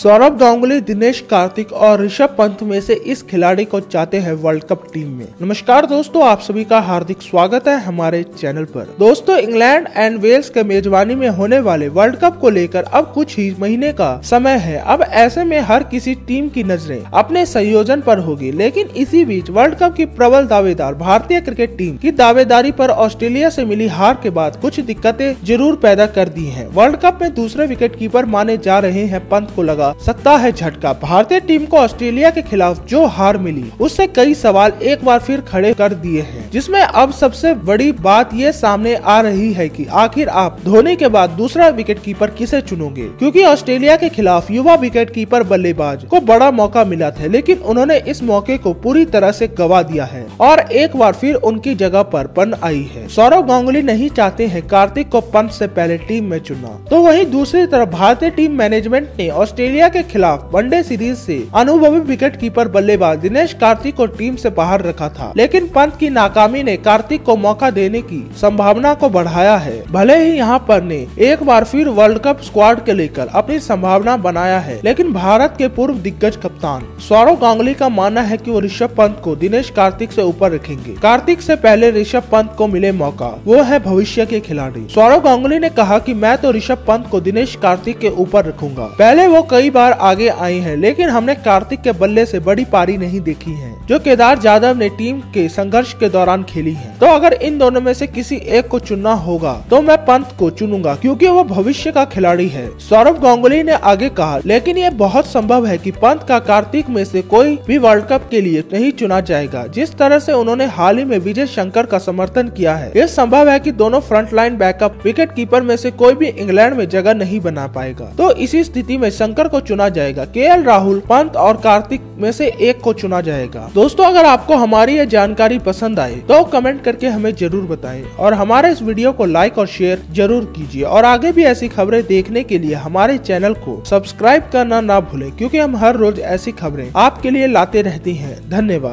सौरव गांगुली, दिनेश कार्तिक और ऋषभ पंत में से इस खिलाड़ी को चाहते हैं वर्ल्ड कप टीम में। नमस्कार दोस्तों, आप सभी का हार्दिक स्वागत है हमारे चैनल पर। दोस्तों, इंग्लैंड एंड वेल्स के मेजबानी में होने वाले वर्ल्ड कप को लेकर अब कुछ ही महीने का समय है। अब ऐसे में हर किसी टीम की नजरें अपने संयोजन पर होगी, लेकिन इसी बीच वर्ल्ड कप की प्रबल दावेदार भारतीय क्रिकेट टीम की दावेदारी पर ऑस्ट्रेलिया से मिली हार के बाद कुछ दिक्कतें जरूर पैदा कर दी है। वर्ल्ड कप में दूसरे विकेटकीपर माने जा रहे हैं पंत को सकता है झटका। भारतीय टीम को ऑस्ट्रेलिया के खिलाफ जो हार मिली उससे कई सवाल एक बार फिर खड़े कर दिए हैं, जिसमें अब सबसे बड़ी बात ये सामने आ रही है कि आखिर आप धोनी के बाद दूसरा विकेटकीपर किसे चुनोगे, क्योंकि ऑस्ट्रेलिया के खिलाफ युवा विकेटकीपर बल्लेबाज को बड़ा मौका मिला था, लेकिन उन्होंने इस मौके को पूरी तरह से गवा दिया है और एक बार फिर उनकी जगह पर पंत आई है। सौरव गांगुली नहीं चाहते है कार्तिक को पंत से पहले टीम में चुनना। तो वहीं दूसरी तरफ भारतीय टीम मैनेजमेंट ने ऑस्ट्रेलिया के खिलाफ वनडे सीरीज से अनुभवी विकेटकीपर बल्लेबाज दिनेश कार्तिक को टीम से बाहर रखा था, लेकिन पंत की नाकामी ने कार्तिक को मौका देने की संभावना को बढ़ाया है। भले ही यहाँ पर ने एक बार फिर वर्ल्ड कप स्क्वाड के लेकर अपनी संभावना बनाया है, लेकिन भारत के पूर्व दिग्गज कप्तान सौरव गांगुली का मानना है कि वो ऋषभ पंत को दिनेश कार्तिक से ऊपर रखेंगे। कार्तिक से पहले ऋषभ पंत को मिले मौका, वो है भविष्य के खिलाड़ी। सौरव गांगुली ने कहा कि मैं तो ऋषभ पंत को दिनेश कार्तिक के ऊपर रखूंगा। पहले वो कई बार आगे आई हैं, लेकिन हमने कार्तिक के बल्ले से बड़ी पारी नहीं देखी है जो केदार जाधव ने टीम के संघर्ष के दौरान खेली है। तो अगर इन दोनों में से किसी एक को चुनना होगा तो मैं पंत को चुनूंगा, क्योंकि वो भविष्य का खिलाड़ी है, सौरव गांगुली ने आगे कहा। लेकिन ये बहुत संभव है कि पंत का कार्तिक में से कोई भी वर्ल्ड कप के लिए नहीं चुना जाएगा। जिस तरह से उन्होंने हाल ही में विजय शंकर का समर्थन किया है, ये संभव है कि दोनों फ्रंटलाइन बैकअप विकेटकीपर में से कोई भी इंग्लैंड में जगह नहीं बना पाएगा। तो इसी स्थिति में शंकर को चुना जाएगा। केएल राहुल, पंत और कार्तिक में से एक को चुना जाएगा। दोस्तों, अगर आपको हमारी ये जानकारी पसंद आए तो कमेंट करके हमें जरूर बताएं और हमारे इस वीडियो को लाइक और शेयर जरूर कीजिए। और आगे भी ऐसी खबरें देखने के लिए हमारे चैनल को सब्सक्राइब करना ना भूलें, क्योंकि हम हर रोज ऐसी खबरें आपके लिए लाते रहती हैं। धन्यवाद।